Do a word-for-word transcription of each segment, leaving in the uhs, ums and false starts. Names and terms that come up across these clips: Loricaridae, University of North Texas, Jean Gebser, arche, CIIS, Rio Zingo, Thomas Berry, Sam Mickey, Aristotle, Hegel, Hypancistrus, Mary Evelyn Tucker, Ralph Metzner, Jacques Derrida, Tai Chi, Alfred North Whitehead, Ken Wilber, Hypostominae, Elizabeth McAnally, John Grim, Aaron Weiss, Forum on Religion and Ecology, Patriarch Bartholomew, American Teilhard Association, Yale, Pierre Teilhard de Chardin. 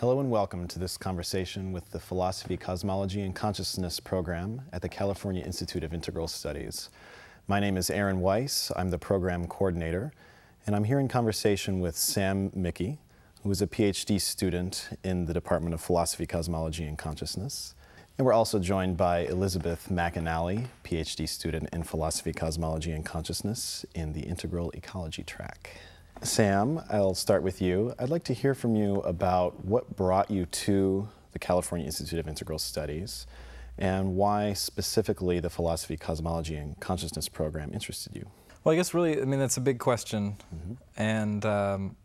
Hello and welcome to this conversation with the Philosophy, Cosmology, and Consciousness program at the California Institute of Integral Studies. My name is Aaron Weiss. I'm the program coordinator, and I'm here in conversation with Sam Mickey, who is a PhD student in the Department of Philosophy, Cosmology, and Consciousness. And we're also joined by Elizabeth McAnally, PhD student in Philosophy, Cosmology, and Consciousness in the Integral Ecology track. Sam, I'll start with you. I'd like to hear from you about what brought you to the California Institute of Integral Studies and why specifically the Philosophy, Cosmology, and Consciousness program interested you. Well, I guess really, I mean, that's a big question. Mm-hmm. And um,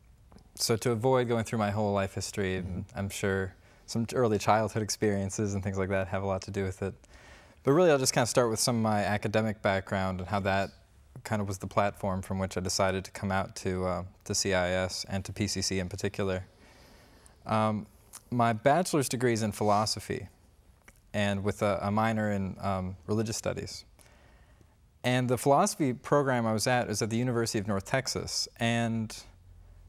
so to avoid going through my whole life history, mm-hmm. I'm sure some early childhood experiences and things like that have a lot to do with it. But really, I'll just kind of start with some of my academic background and how that kind of was the platform from which I decided to come out to, uh, to C I S and to P C C in particular. Um, my bachelor's degree is in philosophy and with a, a minor in um, religious studies. And the philosophy program I was at was at the University of North Texas. And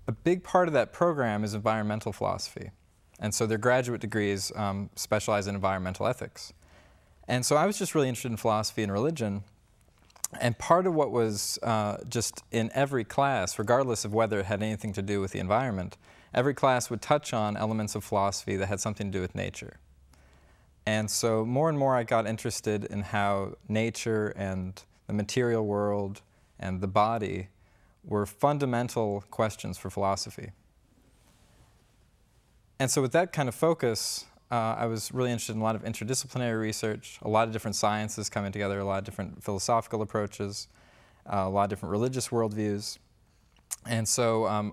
a big part of that program is environmental philosophy. And so their graduate degrees um, specialize in environmental ethics. And so I was just really interested in philosophy and religion. And part of what was uh, just in every class, regardless of whether it had anything to do with the environment, every class would touch on elements of philosophy that had something to do with nature. And so more and more I got interested in how nature and the material world and the body were fundamental questions for philosophy. And so with that kind of focus, Uh, I was really interested in a lot of interdisciplinary research, a lot of different sciences coming together, a lot of different philosophical approaches, uh, a lot of different religious worldviews. And so um,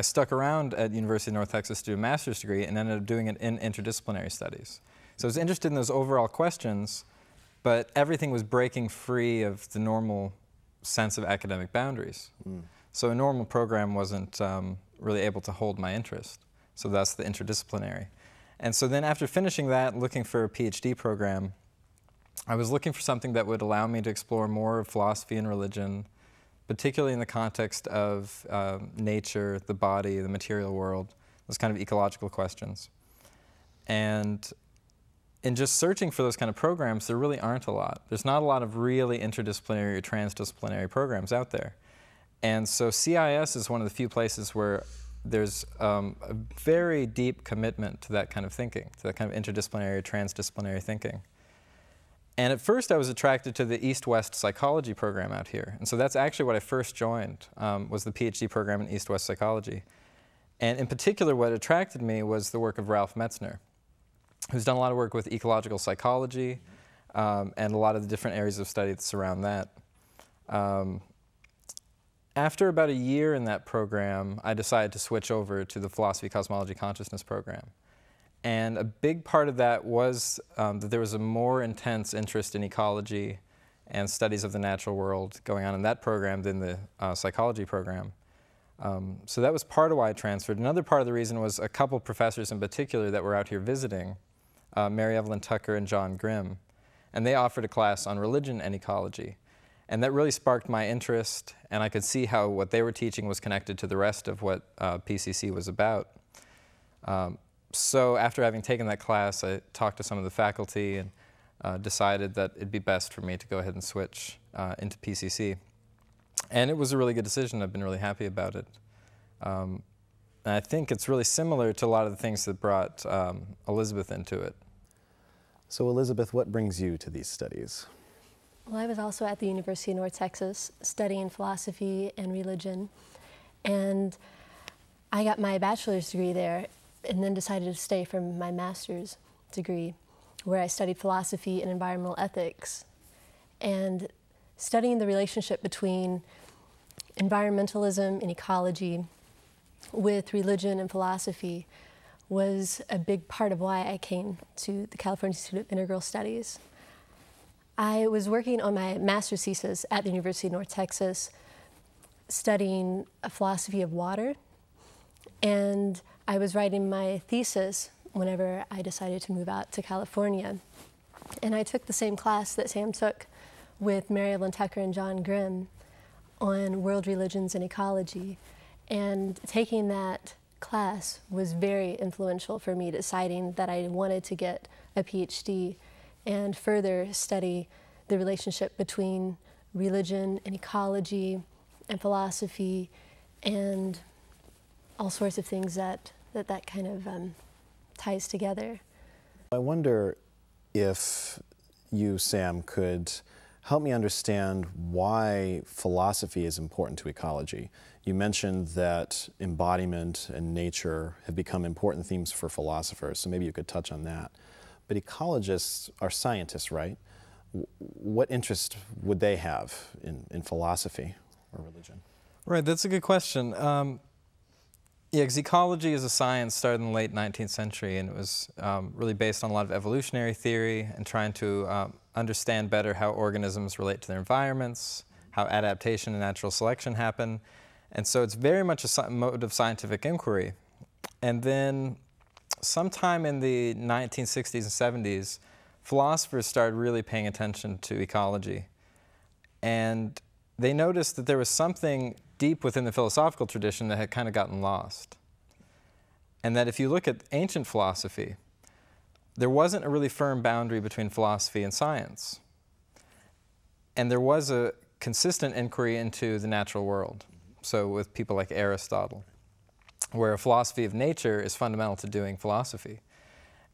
I stuck around at University of North Texas to do a master's degree and ended up doing it in interdisciplinary studies. So I was interested in those overall questions, but everything was breaking free of the normal sense of academic boundaries. Mm. So a normal program wasn't um, really able to hold my interest. So that's the interdisciplinary. And so then after finishing that, looking for a PhD program, I was looking for something that would allow me to explore more of philosophy and religion, particularly in the context of uh, nature, the body, the material world, those kind of ecological questions. And in just searching for those kind of programs, there really aren't a lot. There's not a lot of really interdisciplinary or transdisciplinary programs out there. And so C I S is one of the few places where there's um, a very deep commitment to that kind of thinking, to that kind of interdisciplinary or transdisciplinary thinking. And at first I was attracted to the East-West psychology program out here. And so that's actually what I first joined, um, was the PhD program in East-West psychology. And in particular, what attracted me was the work of Ralph Metzner, who's done a lot of work with ecological psychology um, and a lot of the different areas of study that surround that. Um, After about a year in that program, I decided to switch over to the Philosophy, Cosmology, Consciousness program. And a big part of that was um, that there was a more intense interest in ecology and studies of the natural world going on in that program than the uh, psychology program. Um, so that was part of why I transferred. Another part of the reason was a couple professors in particular that were out here visiting, uh, Mary Evelyn Tucker and John Grim, and they offered a class on religion and ecology. And that really sparked my interest, and I could see how what they were teaching was connected to the rest of what uh, P C C was about. Um, so after having taken that class, I talked to some of the faculty and uh, decided that it'd be best for me to go ahead and switch uh, into P C C. And it was a really good decision. I've been really happy about it. Um, and I think it's really similar to a lot of the things that brought um, Elizabeth into it. So Elizabeth, what brings you to these studies? Well, I was also at the University of North Texas studying philosophy and religion, and I got my bachelor's degree there and then decided to stay for my master's degree, where I studied philosophy and environmental ethics. And studying the relationship between environmentalism and ecology with religion and philosophy was a big part of why I came to the California Institute of Integral Studies. I was working on my master's thesis at the University of North Texas, studying a philosophy of water. And I was writing my thesis whenever I decided to move out to California. And I took the same class that Sam took with Mary Evelyn Tucker and John Grim on world religions and ecology. And taking that class was very influential for me deciding that I wanted to get a PhD and further study the relationship between religion and ecology and philosophy and all sorts of things that that, that kind of um, ties together. I wonder if you, Sam, could help me understand why philosophy is important to ecology. You mentioned that embodiment and nature have become important themes for philosophers, so maybe you could touch on that. But ecologists are scientists, right? What interest would they have in, in philosophy or religion? Right, that's a good question. Um, yeah, because ecology is a science started in the late nineteenth century, and it was um, really based on a lot of evolutionary theory and trying to um, understand better how organisms relate to their environments, how adaptation and natural selection happen. And so it's very much a mode of scientific inquiry. And then sometime in the nineteen sixties and seventies, philosophers started really paying attention to ecology. And they noticed that there was something deep within the philosophical tradition that had kind of gotten lost. And that if you look at ancient philosophy, there wasn't a really firm boundary between philosophy and science. And there was a consistent inquiry into the natural world. So with people like Aristotle, where a philosophy of nature is fundamental to doing philosophy.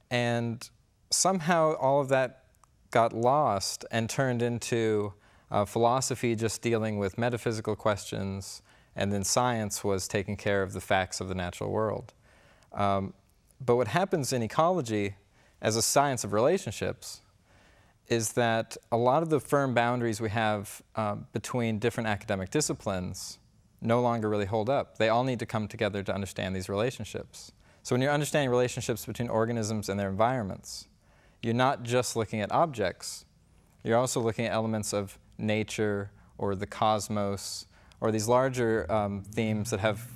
And somehow all of that got lost and turned into uh, philosophy just dealing with metaphysical questions, and then science was taking care of the facts of the natural world. Um, but what happens in ecology as a science of relationships is that a lot of the firm boundaries we have uh, between different academic disciplines no longer really hold up. They all need to come together to understand these relationships. So when you're understanding relationships between organisms and their environments, you're not just looking at objects, you're also looking at elements of nature or the cosmos or these larger um, themes that have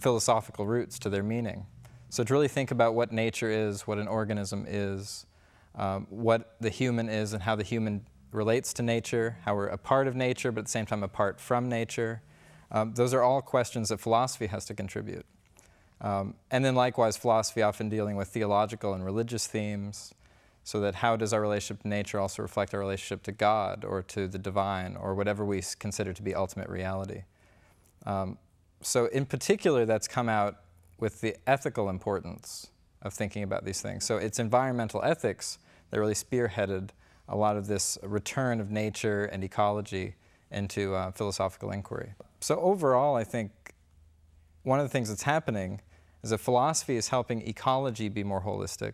philosophical roots to their meaning. So to really think about what nature is, what an organism is, um, what the human is and how the human relates to nature, how we're a part of nature but at the same time apart from nature. Um, those are all questions that philosophy has to contribute. Um, and then likewise, philosophy often dealing with theological and religious themes, so that how does our relationship to nature also reflect our relationship to God or to the divine or whatever we consider to be ultimate reality. Um, so in particular, that's come out with the ethical importance of thinking about these things. So it's environmental ethics that really spearheaded a lot of this return of nature and ecology into uh, philosophical inquiry. So overall, I think one of the things that's happening is that philosophy is helping ecology be more holistic,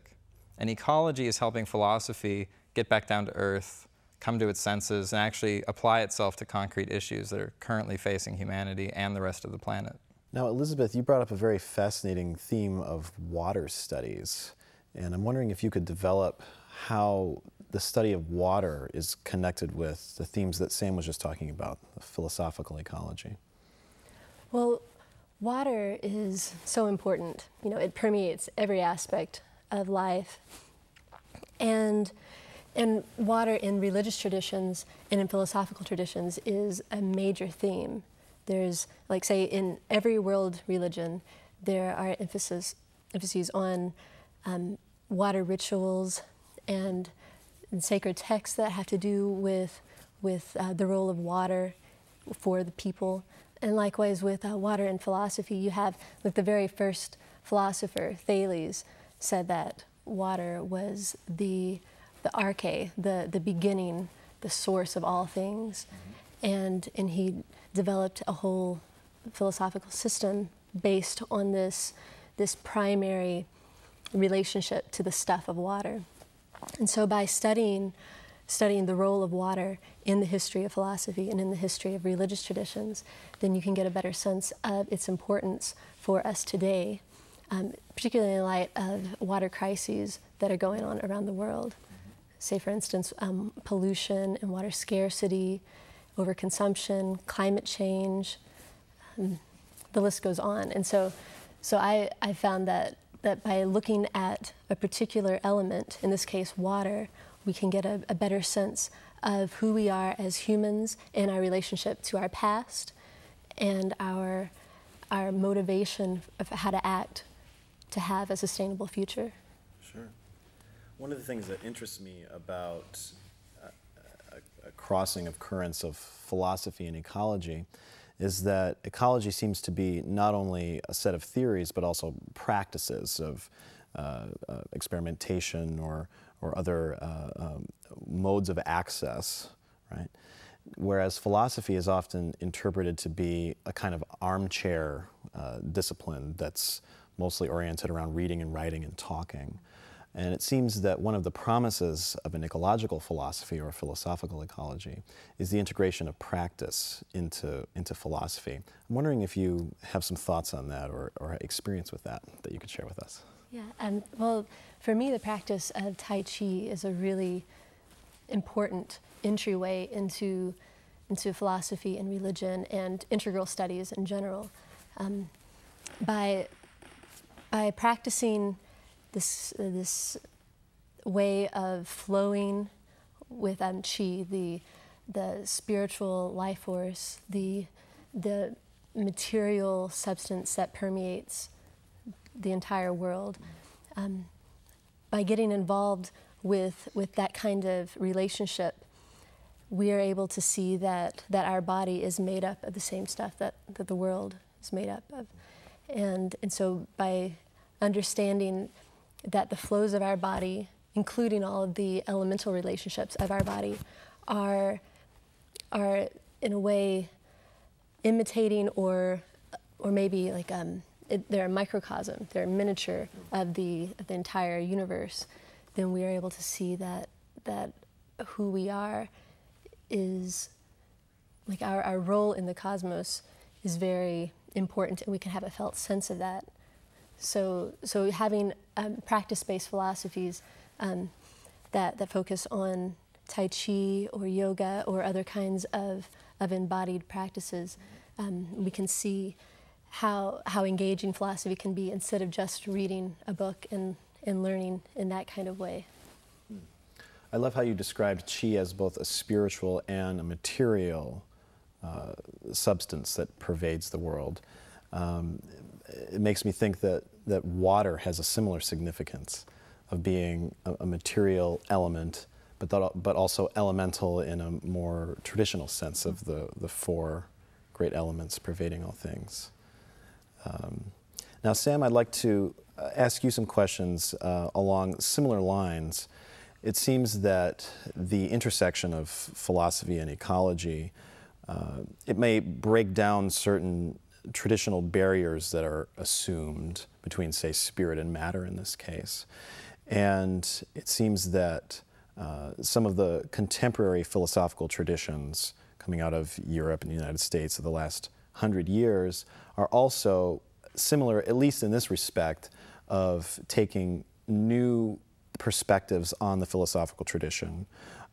and ecology is helping philosophy get back down to earth, come to its senses, and actually apply itself to concrete issues that are currently facing humanity and the rest of the planet. Now, Elizabeth, you brought up a very fascinating theme of water studies, and I'm wondering if you could develop how the study of water is connected with the themes that Sam was just talking about, the philosophical ecology. Well, water is so important. You know, it permeates every aspect of life. And, and water in religious traditions and in philosophical traditions is a major theme. There's, like say, in every world religion, there are emphasis, emphases on um, water rituals and, and sacred texts that have to do with, with uh, the role of water for the people. And likewise with uh, water and philosophy, you have, like the very first philosopher, Thales, said that water was the, the arche, the, the beginning, the source of all things. Mm-hmm. and, and he developed a whole philosophical system based on this, this primary relationship to the stuff of water. And so by studying studying the role of water in the history of philosophy and in the history of religious traditions, then you can get a better sense of its importance for us today, um, particularly in light of water crises that are going on around the world. Say, for instance, um, pollution and water scarcity, overconsumption, climate change, um, the list goes on. And so, so I, I found that, that by looking at a particular element, in this case water, we can get a, a better sense of who we are as humans and our relationship to our past and our, our motivation of how to act to have a sustainable future. Sure. One of the things that interests me about a, a crossing of currents of philosophy and ecology is that ecology seems to be not only a set of theories, but also practices of uh, uh, experimentation or, or other uh, um, modes of access, right? Whereas philosophy is often interpreted to be a kind of armchair uh, discipline that's mostly oriented around reading and writing and talking. And it seems that one of the promises of an ecological philosophy or philosophical ecology is the integration of practice into, into philosophy. I'm wondering if you have some thoughts on that or, or experience with that that you could share with us. Yeah, um, well, for me, the practice of Tai Chi is a really important entryway into, into philosophy and religion and integral studies in general. Um, by, by practicing This, uh, this way of flowing with um, qi, the, the spiritual life force, the, the material substance that permeates the entire world. Um, by getting involved with, with that kind of relationship, we are able to see that, that our body is made up of the same stuff that, that the world is made up of. And, and so by understanding that the flows of our body, including all of the elemental relationships of our body, are, are in a way imitating or, or maybe like um, it, they're a microcosm, they're a miniature of the, of the entire universe, then we are able to see that, that who we are is, like our, our role in the cosmos is very important, and we can have a felt sense of that. So, so having um, practice-based philosophies um, that, that focus on Tai Chi or yoga or other kinds of, of embodied practices, um, we can see how, how engaging philosophy can be instead of just reading a book and, and learning in that kind of way. I love how you described qi as both a spiritual and a material uh, substance that pervades the world. Um, It makes me think that, that water has a similar significance of being a, a material element, but, that, but also elemental in a more traditional sense of the, the four great elements pervading all things. Um, now, Sam, I'd like to ask you some questions uh, along similar lines. It seems that the intersection of philosophy and ecology, uh, it may break down certain traditional barriers that are assumed between, say, spirit and matter in this case. And it seems that uh, some of the contemporary philosophical traditions coming out of Europe and the United States of the last hundred years are also similar, at least in this respect, of taking new perspectives on the philosophical tradition,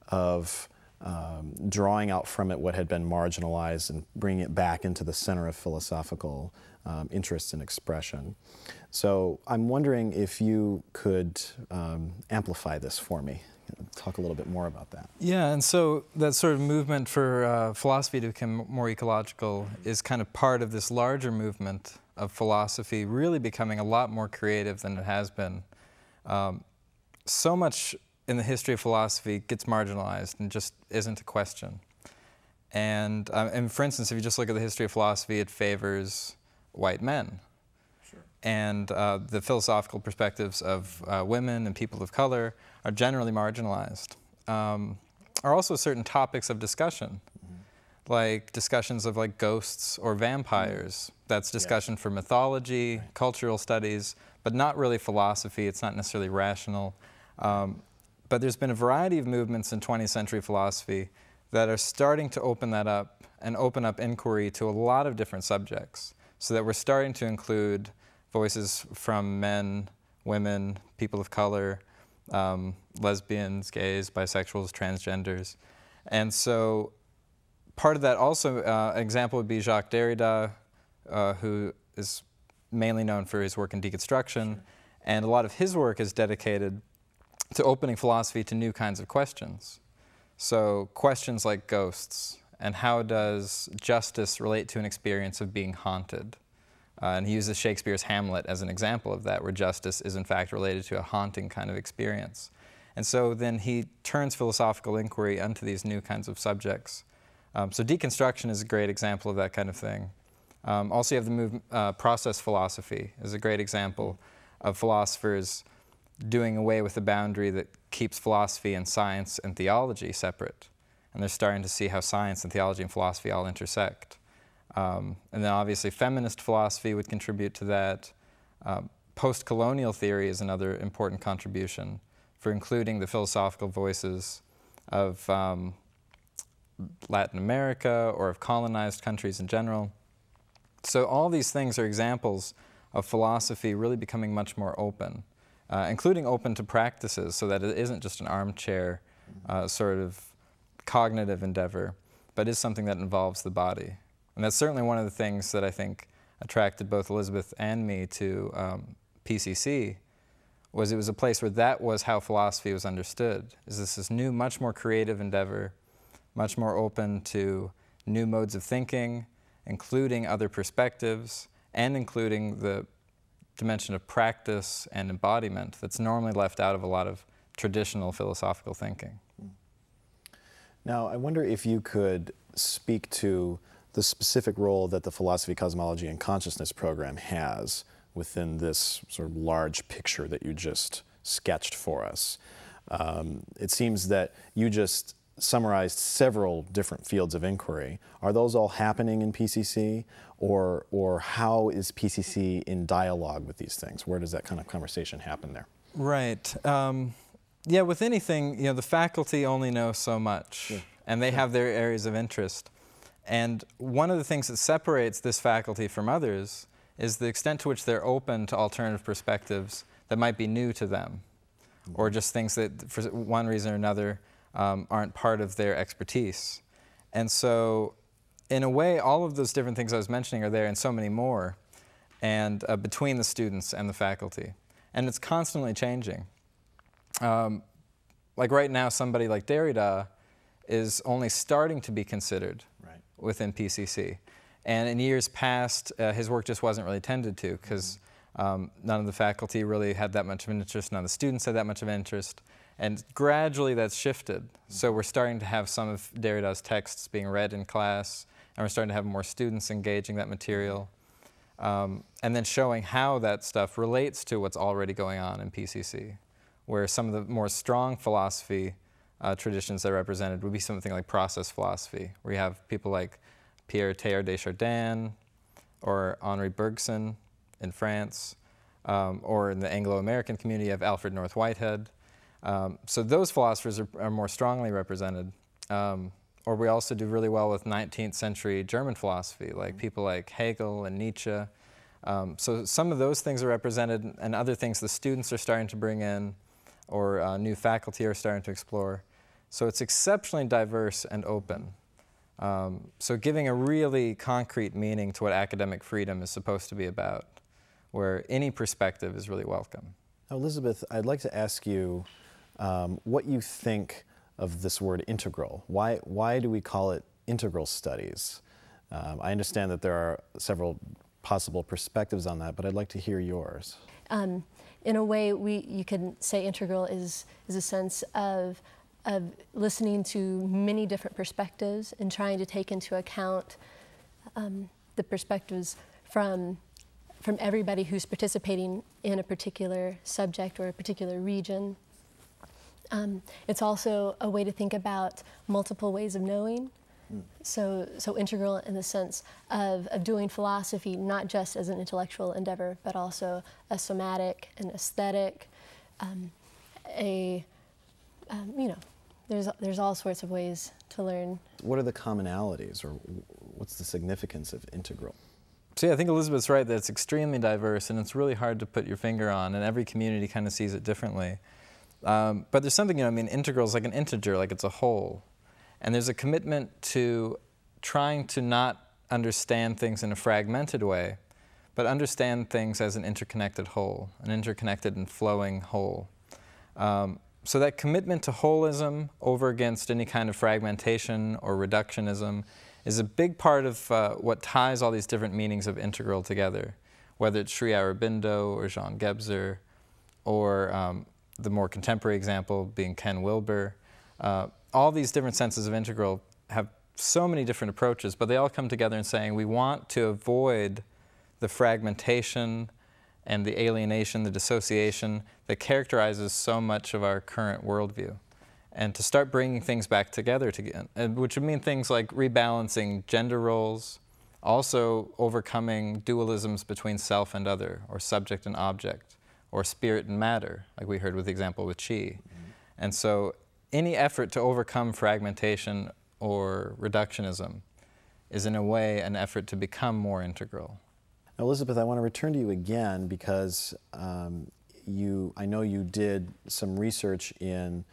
of Um, drawing out from it what had been marginalized and bringing it back into the center of philosophical um, interest and expression. So I'm wondering if you could um, amplify this for me, talk a little bit more about that. Yeah, and so that sort of movement for uh, philosophy to become more ecological is kind of part of this larger movement of philosophy really becoming a lot more creative than it has been. Um, so much in the history of philosophy gets marginalized and just isn't a question. And, um, and for instance, if you just look at the history of philosophy, it favors white men. Sure. And uh, the philosophical perspectives of uh, women and people of color are generally marginalized. Um, are also certain topics of discussion, mm-hmm. like discussions of like ghosts or vampires. Mm-hmm. That's discussion yeah. for mythology, right. cultural studies, but not really philosophy. It's not necessarily rational. Um, But there's been a variety of movements in twentieth century philosophy that are starting to open that up and open up inquiry to a lot of different subjects, so that we're starting to include voices from men, women, people of color, um, lesbians, gays, bisexuals, transgenders. And so part of that also, uh, an example would be Jacques Derrida, uh, who is mainly known for his work in deconstruction, sure. and a lot of his work is dedicated to opening philosophy to new kinds of questions. So questions like ghosts, and how does justice relate to an experience of being haunted? Uh, and he uses Shakespeare's Hamlet as an example of that, where justice is in fact related to a haunting kind of experience. And so then he turns philosophical inquiry onto these new kinds of subjects. Um, so deconstruction is a great example of that kind of thing. Um, also, you have the move, uh, process philosophy is a great example of philosophers doing away with the boundary that keeps philosophy and science and theology separate. And they're starting to see how science and theology and philosophy all intersect. Um, and then obviously feminist philosophy would contribute to that. Um, post-colonial theory is another important contribution for including the philosophical voices of um, Latin America or of colonized countries in general. So all these things are examples of philosophy really becoming much more open, uh, including open to practices, so that it isn't just an armchair uh, sort of cognitive endeavor, but is something that involves the body. And that's certainly one of the things that I think attracted both Elizabeth and me to um, P C C, was it was a place where that was how philosophy was understood. Is this this new, much more creative endeavor, much more open to new modes of thinking, including other perspectives, and including the dimension of practice and embodiment that's normally left out of a lot of traditional philosophical thinking. Now, I wonder if you could speak to the specific role that the Philosophy, Cosmology, and Consciousness program has within this sort of large picture that you just sketched for us. Um, it seems that you just summarized several different fields of inquiry. Are those all happening in P C C, or, or how is P C C in dialogue with these things? Where does that kind of conversation happen there? Right. Um, yeah, with anything, you know, the faculty only know so much, yeah. and they yeah. have their areas of interest. And one of the things that separates this faculty from others is the extent to which they're open to alternative perspectives that might be new to them, mm-hmm. or just things that, for one reason or another, Um, aren't part of their expertise. And so, in a way, all of those different things I was mentioning are there, and so many more, and uh, between the students and the faculty. And it's constantly changing. Um, like right now, somebody like Derrida is only starting to be considered right. within P C C. And in years past, uh, his work just wasn't really tended to, because mm-hmm. um, none of the faculty really had that much of an interest, none of the students had that much of an interest. And gradually that's shifted. Mm-hmm. So we're starting to have some of Derrida's texts being read in class, and we're starting to have more students engaging that material, um, and then showing how that stuff relates to what's already going on in P C C, where some of the more strong philosophy uh, traditions that are represented would be something like process philosophy, where you have people like Pierre Teilhard de Chardin or Henri Bergson in France, um, or in the Anglo-American community of Alfred North Whitehead. Um, so those philosophers are, are more strongly represented, um, or we also do really well with nineteenth century German philosophy, like mm-hmm. people like Hegel and Nietzsche. Um, so some of those things are represented, and other things the students are starting to bring in, or uh, new faculty are starting to explore. So it's exceptionally diverse and open. Um, so giving a really concrete meaning to what academic freedom is supposed to be about, where any perspective is really welcome. Now, Elizabeth, I'd like to ask you Um, what you think of this word integral. Why, why do we call it integral studies? Um, I understand that there are several possible perspectives on that, but I'd like to hear yours. Um, in a way, we, you can say integral is, is a sense of, of listening to many different perspectives and trying to take into account um, the perspectives from from everybody who's participating in a particular subject or a particular region. Um, it's also a way to think about multiple ways of knowing. Mm. So, so integral in the sense of, of doing philosophy, not just as an intellectual endeavor, but also a somatic, an aesthetic, um, a, um, you know, there's, there's all sorts of ways to learn. What are the commonalities, or what's the significance of integral? So yeah, I think Elizabeth's right that it's extremely diverse, and it's really hard to put your finger on, and every community kind of sees it differently. Um, but there's something, you know, I mean, integral is like an integer, like it's a whole. And there's a commitment to trying to not understand things in a fragmented way, but understand things as an interconnected whole, an interconnected and flowing whole. Um, so that commitment to holism over against any kind of fragmentation or reductionism is a big part of uh, what ties all these different meanings of integral together. whether it's Sri Aurobindo or Jean Gebser, or um, the more contemporary example being Ken Wilber. Uh, all these different senses of integral have so many different approaches, but they all come together in saying we want to avoid the fragmentation and the alienation, the dissociation that characterizes so much of our current worldview, and to start bringing things back together, to, which would mean things like rebalancing gender roles, also overcoming dualisms between self and other, or subject and object, or spirit and matter, like we heard with the example with Qi. Mm-hmm. And so any effort to overcome fragmentation or reductionism is in a way an effort to become more integral. Now, Elizabeth, I want to return to you again because um, you, I know you did some research in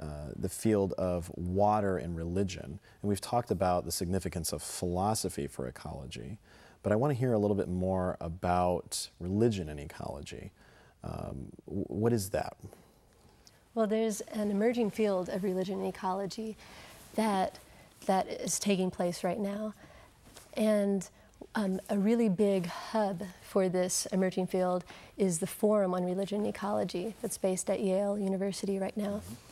Uh, the field of water and religion. And we've talked about the significance of philosophy for ecology, but I want to hear a little bit more about religion and ecology. Um, what is that? Well, there's an emerging field of religion and ecology that, that is taking place right now. And um, a really big hub for this emerging field is the Forum on Religion and Ecology that's based at Yale University right now. Mm-hmm.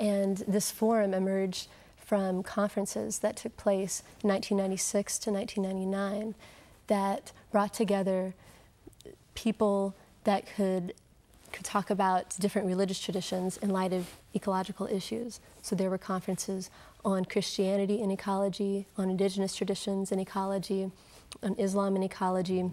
And this forum emerged from conferences that took place in nineteen ninety-six to nineteen ninety-nine that brought together people that could, could talk about different religious traditions in light of ecological issues. So there were conferences on Christianity and ecology, on indigenous traditions and ecology, on Islam and ecology,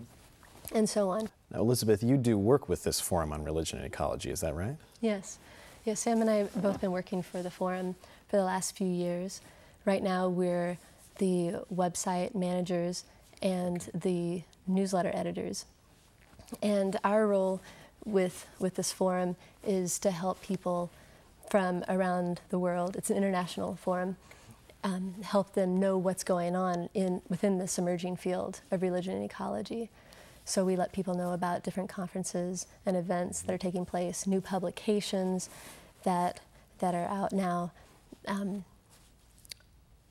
and so on. Now, Elizabeth, you do work with this Forum on Religion and Ecology, is that right? Yes. Yeah, Sam and I have both been working for the Forum for the last few years. Right now, we're the website managers and the newsletter editors. And our role with, with this forum is to help people from around the world. It's an international forum. Um, help them know what's going on in, within this emerging field of religion and ecology. So we let people know about different conferences and events that are taking place, new publications that, that are out now. Um,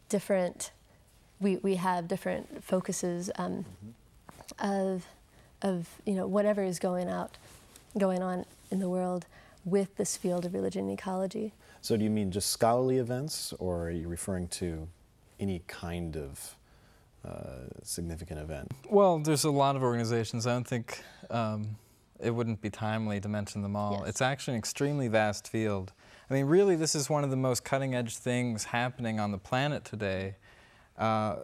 different, we, we have different focuses um, mm-hmm. of, of you know, whatever is going, out, going on in the world with this field of religion and ecology. So do you mean just scholarly events, or are you referring to any kind of Uh, significant event? Well, there's a lot of organizations. I don't think um, it wouldn't be timely to mention them all. Yes. It's actually an extremely vast field. I mean, really, this is one of the most cutting-edge things happening on the planet today. Uh,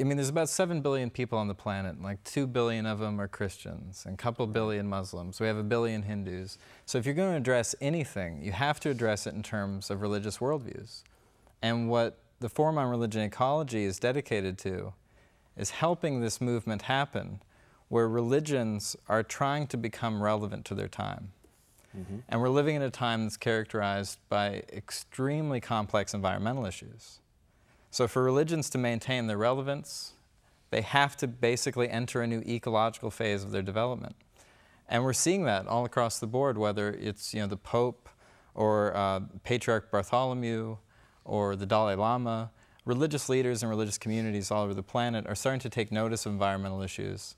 I mean, there's about seven billion people on the planet, and like two billion of them are Christians, and a couple billion Muslims. We have a billion Hindus. So if you're going to address anything, you have to address it in terms of religious worldviews. And what the Forum on Religion and Ecology is dedicated to is helping this movement happen, where religions are trying to become relevant to their time. Mm-hmm. And we're living in a time that's characterized by extremely complex environmental issues. So for religions to maintain their relevance, they have to basically enter a new ecological phase of their development. And we're seeing that all across the board, whether it's you know, the Pope or uh, Patriarch Bartholomew or the Dalai Lama. Religious leaders and religious communities all over the planet are starting to take notice of environmental issues.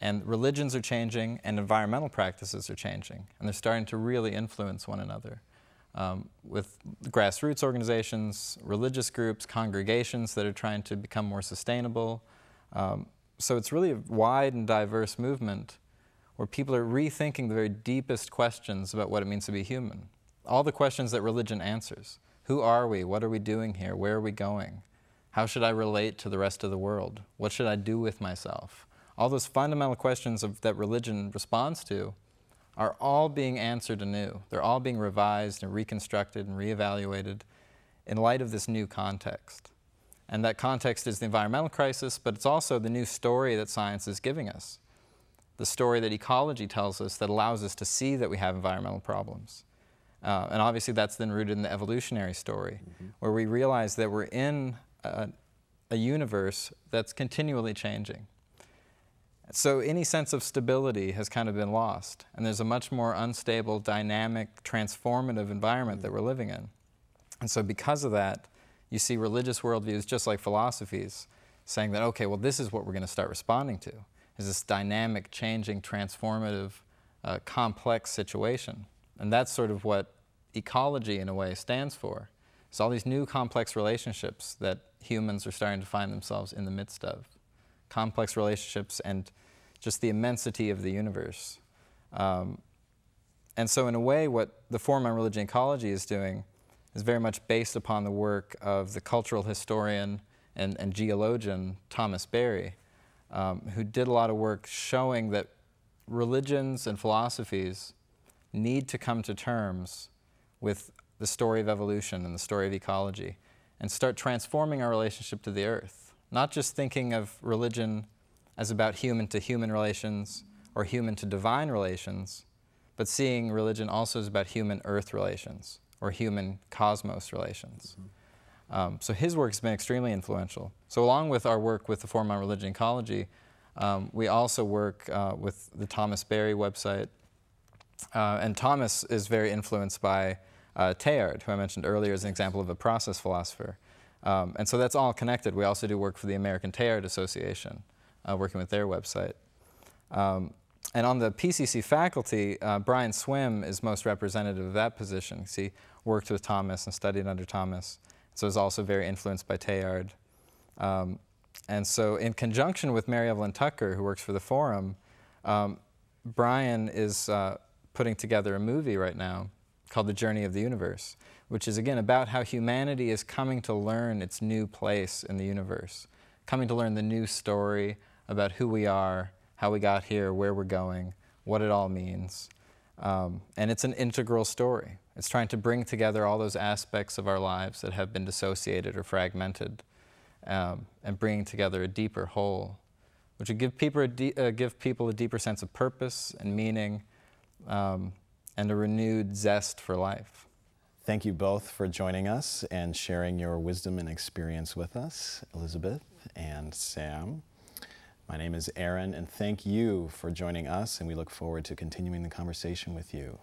And religions are changing, and environmental practices are changing. And they're starting to really influence one another. Um, with grassroots organizations, religious groups, congregations that are trying to become more sustainable. Um, so it's really a wide and diverse movement where people are rethinking the very deepest questions about what it means to be human. All the questions that religion answers. Who are we? What are we doing here? Where are we going? How should I relate to the rest of the world? What should I do with myself? All those fundamental questions of, that religion responds to are all being answered anew. They're all being revised and reconstructed and reevaluated in light of this new context. And that context is the environmental crisis, but it's also the new story that science is giving us, the story that ecology tells us that allows us to see that we have environmental problems. Uh, and obviously that's then rooted in the evolutionary story, mm-hmm. where we realize that we're in a, a universe that's continually changing. So any sense of stability has kind of been lost, and there's a much more unstable, dynamic, transformative environment mm-hmm. that we're living in. And so because of that, you see religious worldviews, just like philosophies, saying that, okay, well, this is what we're going to start responding to. There's this dynamic, changing, transformative, uh, complex situation. And that's sort of what ecology, in a way, stands for. It's all these new complex relationships that humans are starting to find themselves in the midst of. Complex relationships and just the immensity of the universe. Um, and so in a way, what the Forum on Religion and Ecology is doing is very much based upon the work of the cultural historian and, and geologian Thomas Berry, um, who did a lot of work showing that religions and philosophies need to come to terms with the story of evolution and the story of ecology, and start transforming our relationship to the earth. Not just thinking of religion as about human-to-human relations or human-to-divine relations, but seeing religion also as about human-earth relations or human-cosmos relations. Mm-hmm. um, so his work's been extremely influential. So along with our work with the Forum on Religion and Ecology, um, we also work uh, with the Thomas Berry website. Uh, and Thomas is very influenced by uh, Teilhard, who I mentioned earlier as an example of a process philosopher. Um, and so that's all connected. We also do work for the American Teilhard Association, uh, working with their website. Um, and on the P C C faculty, uh, Brian Swim is most representative of that position. He worked with Thomas and studied under Thomas, so is also very influenced by Teilhard. Um, and so in conjunction with Mary Evelyn Tucker, who works for the Forum, um, Brian is uh, putting together a movie right now called The Journey of the Universe, which is again about how humanity is coming to learn its new place in the universe, coming to learn the new story about who we are, how we got here, where we're going, what it all means. Um, and it's an integral story. It's trying to bring together all those aspects of our lives that have been dissociated or fragmented, um, and bringing together a deeper whole, which would give people a, de uh, give people a deeper sense of purpose and meaning, um, and a renewed zest for life. Thank you both for joining us and sharing your wisdom and experience with us, Elizabeth and Sam. My name is Aaron, and thank you for joining us, and we look forward to continuing the conversation with you.